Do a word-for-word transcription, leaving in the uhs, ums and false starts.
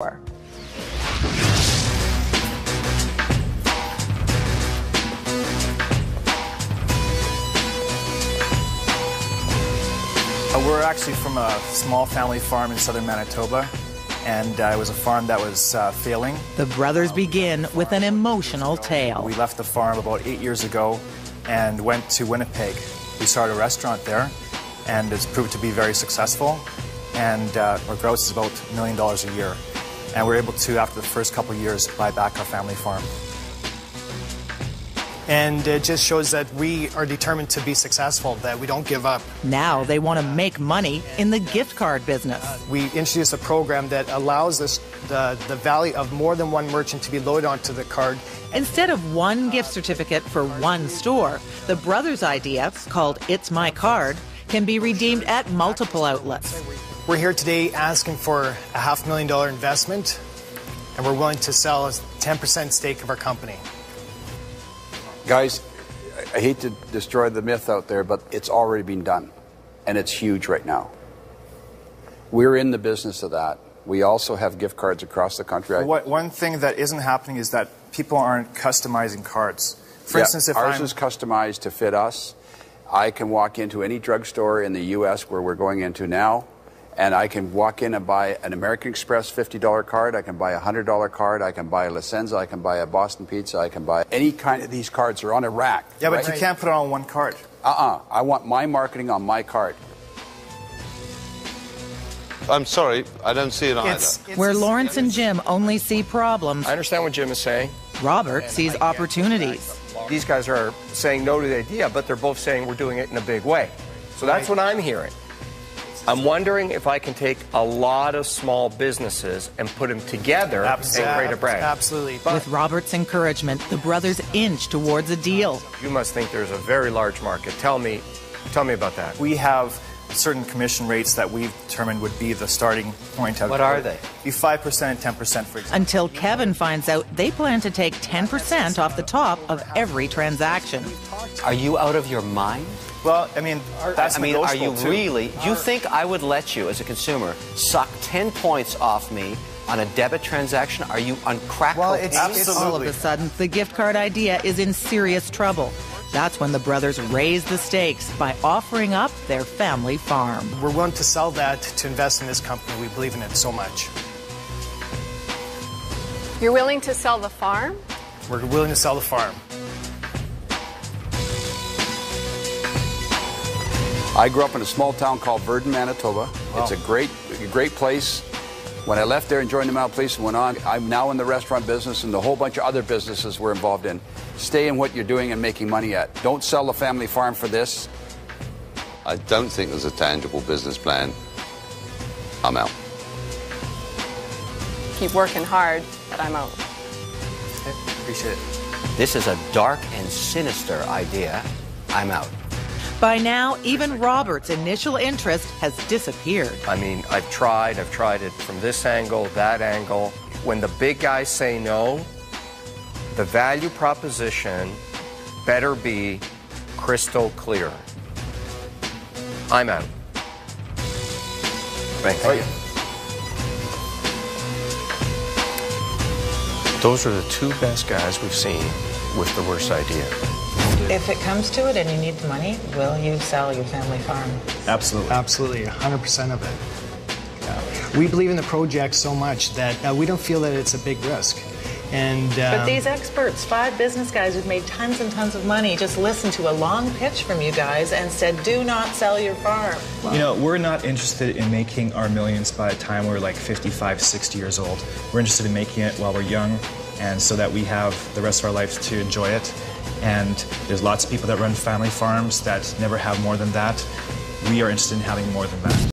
for. We're actually from a small family farm in southern Manitoba, and uh, it was a farm that was uh, failing. The brothers um, begin the with an emotional tale. We left the farm about eight years ago and went to Winnipeg. We started a restaurant there, and it's proved to be very successful, and uh, our gross is about a million dollars a year. And we're able to, after the first couple of years, buy back our family farm. And it just shows that we are determined to be successful, that we don't give up. Now they want to make money in the gift card business. Uh, we introduced a program that allows us the, the value of more than one merchant to be loaded onto the card. Instead of one gift certificate for one store, the brothers' idea, called It's My Card, can be redeemed at multiple outlets. We're here today asking for a half million dollar investment, and we're willing to sell a ten percent stake of our company. Guys, I hate to destroy the myth out there, but it's already been done, and it's huge right now. We're in the business of that. We also have gift cards across the country. What, one thing that isn't happening is that people aren't customizing cards. For yeah, instance, if ours I'm... is customized to fit us, I can walk into any drugstore in the U S where we're going into now, and I can walk in and buy an American Express fifty dollar card, I can buy a one hundred dollar card, I can buy a La Senza, I can buy a Boston Pizza, I can buy any kind of these cards are on a rack. Yeah, right? But you can't put it on one card. Uh-uh, I want my marketing on my card. I'm sorry, I don't see it either. It's, it's Where Lawrence and Jim only see problems. I understand what Jim is saying. Robert sees opportunities. These guys are saying no to the idea, but they're both saying we're doing it in a big way. So that's what I'm hearing. I'm wondering if I can take a lot of small businesses and put them together absolutely. and create a brand. Absolutely. But with Robert's encouragement, the brothers inch towards a deal. You must think there's a very large market. Tell me, tell me about that. We have certain commission rates that we've determined would be the starting point. What are they? Be five percent and ten percent for example. Until Kevin finds out they plan to take ten percent off the top of every transaction. Are you out of your mind? Well, I mean, that's I mean, are you too. really? You think I would let you, as a consumer, suck ten points off me on a debit transaction? Are you on crack? Well, it's, it's all of a sudden, the gift card idea is in serious trouble. That's when the brothers raise the stakes by offering up their family farm. We're willing to sell that to invest in this company. We believe in it so much. You're willing to sell the farm? We're willing to sell the farm. I grew up in a small town called Verden, Manitoba. Wow. It's a great, great place. When I left there and joined the Mount Police and went on, I'm now in the restaurant business and a whole bunch of other businesses we're involved in. Stay in what you're doing and making money at. Don't sell the family farm for this. I don't think there's a tangible business plan. I'm out. Keep working hard, but I'm out. Okay, appreciate it. This is a dark and sinister idea. I'm out. By now, even Robert's initial interest has disappeared. I mean, I've tried, I've tried it from this angle, that angle. When the big guys say no, the value proposition better be crystal clear. I'm out. Thank you. Those are the two best guys we've seen with the worst idea. If it comes to it and you need the money, will you sell your family farm? Absolutely. Absolutely, one hundred percent of it. Yeah. We believe in the project so much that uh, we don't feel that it's a big risk. And, um, but these experts, five business guys who've made tons and tons of money, just listened to a long pitch from you guys and said, do not sell your farm. Wow. You know, we're not interested in making our millions by the time we're like fifty-five, sixty years old. We're interested in making it while we're young, and so that we have the rest of our lives to enjoy it. And there's lots of people that run family farms that never have more than that. We are interested in having more than that.